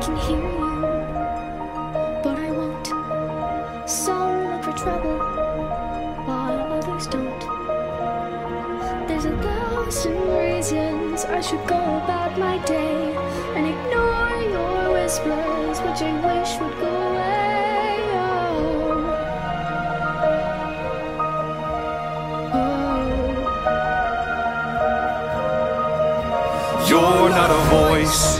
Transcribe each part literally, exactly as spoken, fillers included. can hear you, but I won't. Some look for trouble, while others don't. There's a thousand reasons I should go about my day and ignore your whispers, which I wish would go away. Oh. Oh. You're not a voice.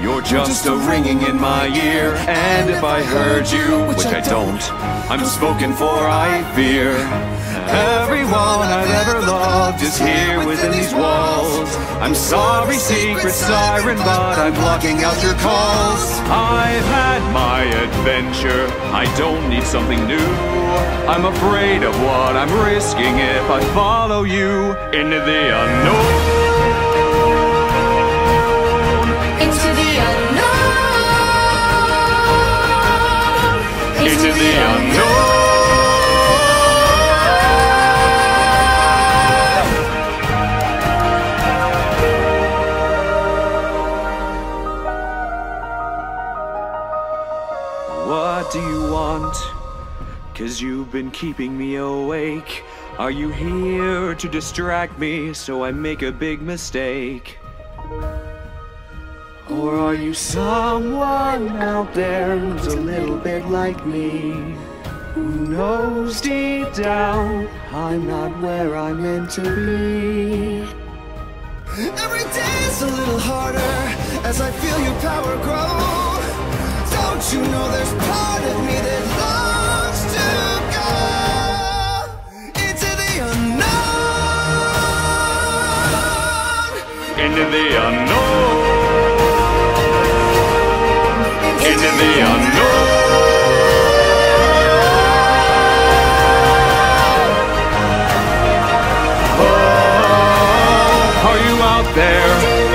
You're just a ringing in my ear, and if I heard you, which I don't, I'm spoken for, I fear. Everyone I've ever loved is here within these walls. I'm sorry, secret siren, but I'm blocking out your calls. I've had my adventure, I don't need something new. I'm afraid of what I'm risking if I follow you into the unknown. Into the unknown. What do you want? 'Cause you've been keeping me awake. Are you here to distract me so I make a big mistake? Or are you someone out there who's a little bit like me, who knows deep down I'm not where I'm meant to be? Every day is a little harder as I feel your power grow. Don't you know there's part of me that longs to go into the unknown, into the unknown. Into the unknown. Oh, are you out there?